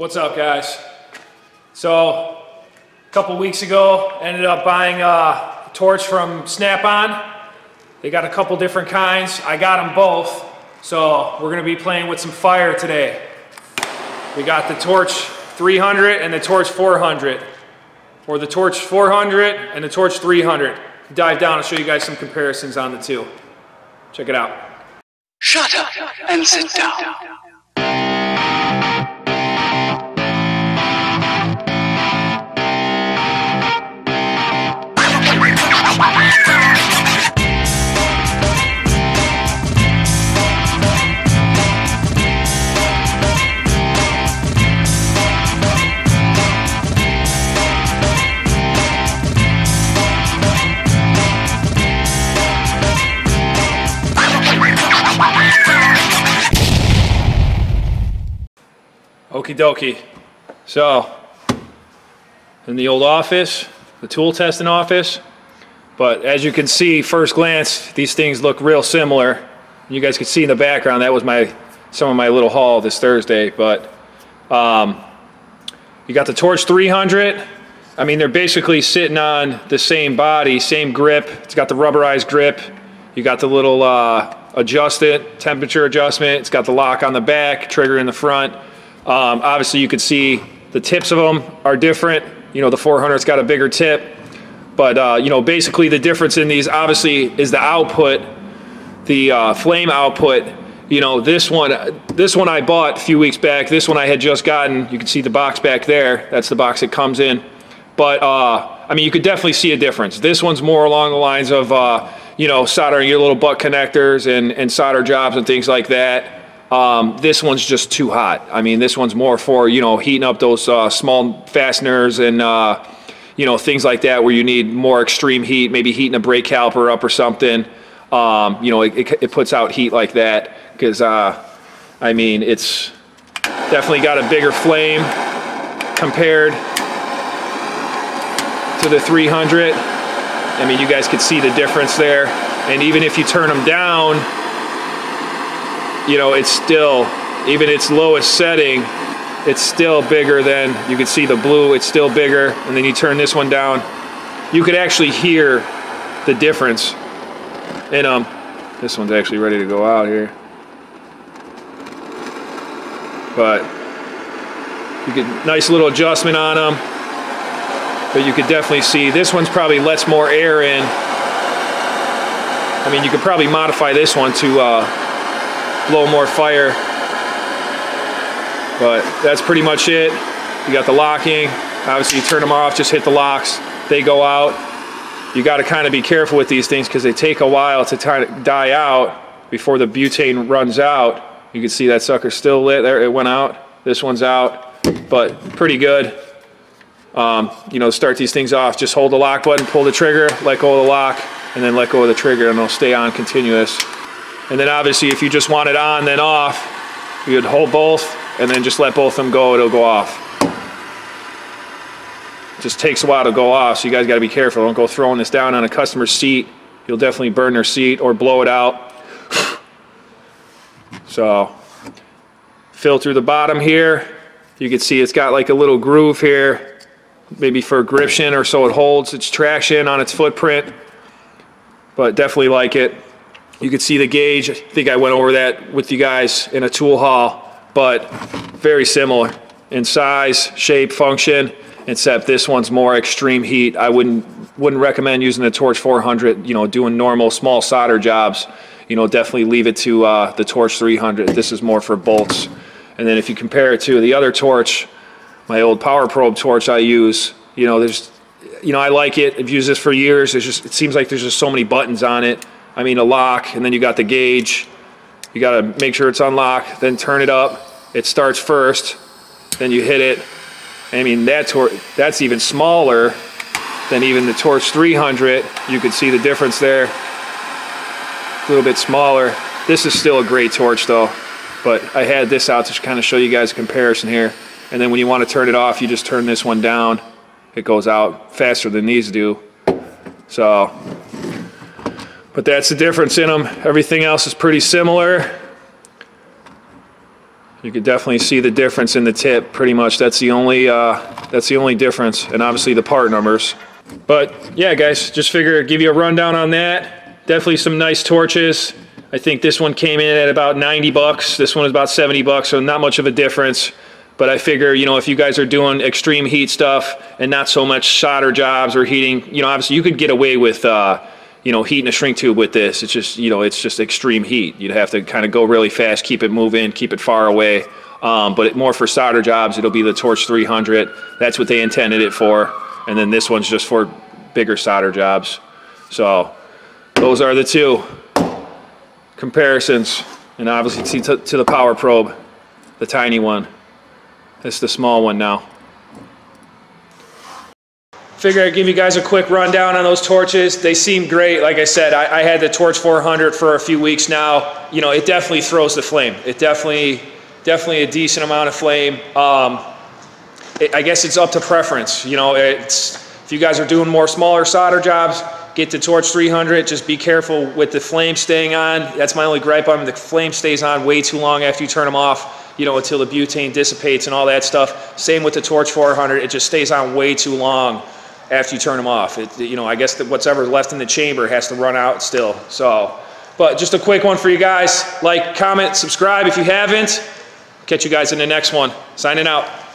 What's up, guys? So a couple weeks ago, ended up buying a torch from Snap-On. They got a couple different kinds. I got them both, so we're gonna be playing with some fire today. We got the Torch 300 and the Torch 400, or the Torch 400 and the Torch 300. Dive down and show you guys some comparisons on the two. Check it out. Shut up and sit down. Okie dokie. So, in the old office, the tool testing office, but as you can see, first glance, these things look real similar. You guys can see in the background, that was some of my little haul this Thursday, but you got the Torch 300. I mean, they're basically sitting on the same body, same grip. It's got the rubberized grip. You got the little temperature adjustment. It's got the lock on the back, trigger in the front. Obviously you can see the tips of them are different. You know, the 400's got a bigger tip, but you know, basically the difference in these obviously is the output, the flame output. You know, this one I bought a few weeks back. This one I had just gotten. You can see the box back there. That's the box it comes in. But I mean, you could definitely see a difference. This one's more along the lines of you know, soldering your little butt connectors and solder jobs and things like that. This one's just too hot. I mean, this one's more for, you know, heating up those small fasteners and, you know, things like that where you need more extreme heat, maybe heating a brake caliper up or something. You know, it puts out heat like that because, I mean, it's definitely got a bigger flame compared to the 300. I mean, you guys could see the difference there. And even if you turn them down, you know, it's still, even its lowest setting, it's still bigger than, you can see the blue, it's still bigger. And then you turn this one down, you could actually hear the difference. And this one's actually ready to go out here. But you get nice little adjustment on them. But you could definitely see, this one's probably lets more air in. I mean, you could probably modify this one to blow more fire, but that's pretty much it. You got the locking, obviously you turn them off, just hit the locks, they go out. You got to kind of be careful with these things because they take a while to die out before the butane runs out. You can see that sucker's still lit there, it went out. This one's out, but pretty good. You know, start these things off, just hold the lock button, pull the trigger, let go of the lock, and then let go of the trigger, and it'll stay on continuous. And then obviously if you just want it on then off, you would hold both and then just let both of them go, it'll go off. It just takes a while to go off, so you guys gotta be careful. Don't go throwing this down on a customer's seat. You'll definitely burn their seat or blow it out. So, fill through the bottom here. You can see it's got like a little groove here, maybe for gription or so it holds its traction on its footprint, but definitely like it. You can see the gauge. I think I went over that with you guys in a tool haul, but very similar in size, shape, function, except this one's more extreme heat. I wouldn't recommend using the Torch 400, you know, doing normal small solder jobs. You know, definitely leave it to the Torch 300. This is more for bolts. And then if you compare it to the other torch, my old Power Probe torch I use, you know, I like it. I've used this for years. It seems like there's just so many buttons on it. I mean, a lock, and then you got the gauge. You got to make sure it's unlocked, then turn it up. It starts first, then you hit it. I mean, that's even smaller than even the Torch 300. You can see the difference there. A little bit smaller. This is still a great torch, though, but I had this out to kind of show you guys a comparison here. And then when you want to turn it off, you just turn this one down. It goes out faster than these do. So... but that's the difference in them. Everything else is pretty similar. You can definitely see the difference in the tip. Pretty much that's the only difference, and obviously the part numbers. But yeah guys, just figure give you a rundown on that. Definitely some nice torches. I think this one came in at about 90 bucks. This one is about 70 bucks, so not much of a difference. But I figure, you know, if you guys are doing extreme heat stuff and not so much solder jobs or heating, you know, obviously you could get away with, you know, heating a shrink tube with this. It's just, you know, it's just extreme heat. You'd have to kind of go really fast, keep it moving, keep it far away. But more for solder jobs, it'll be the Torch 300. That's what they intended it for. And then this one's just for bigger solder jobs. So those are the two comparisons. And obviously to the Power Probe, the tiny one. That's the small one now. Figure I'd give you guys a quick rundown on those torches. They seem great. Like I said, I had the Torch 400 for a few weeks now. You know, it definitely throws the flame. It definitely a decent amount of flame. I guess it's up to preference. You know, if you guys are doing more smaller solder jobs, get the Torch 300. Just be careful with the flame staying on. That's my only gripe on them. The flame stays on way too long after you turn them off. You know, until the butane dissipates and all that stuff. Same with the Torch 400, it just stays on way too long after you turn them off. You know, I guess that whatever's left in the chamber has to run out still. So, but just a quick one for you guys. Like, comment, subscribe if you haven't. Catch you guys in the next one. Signing out.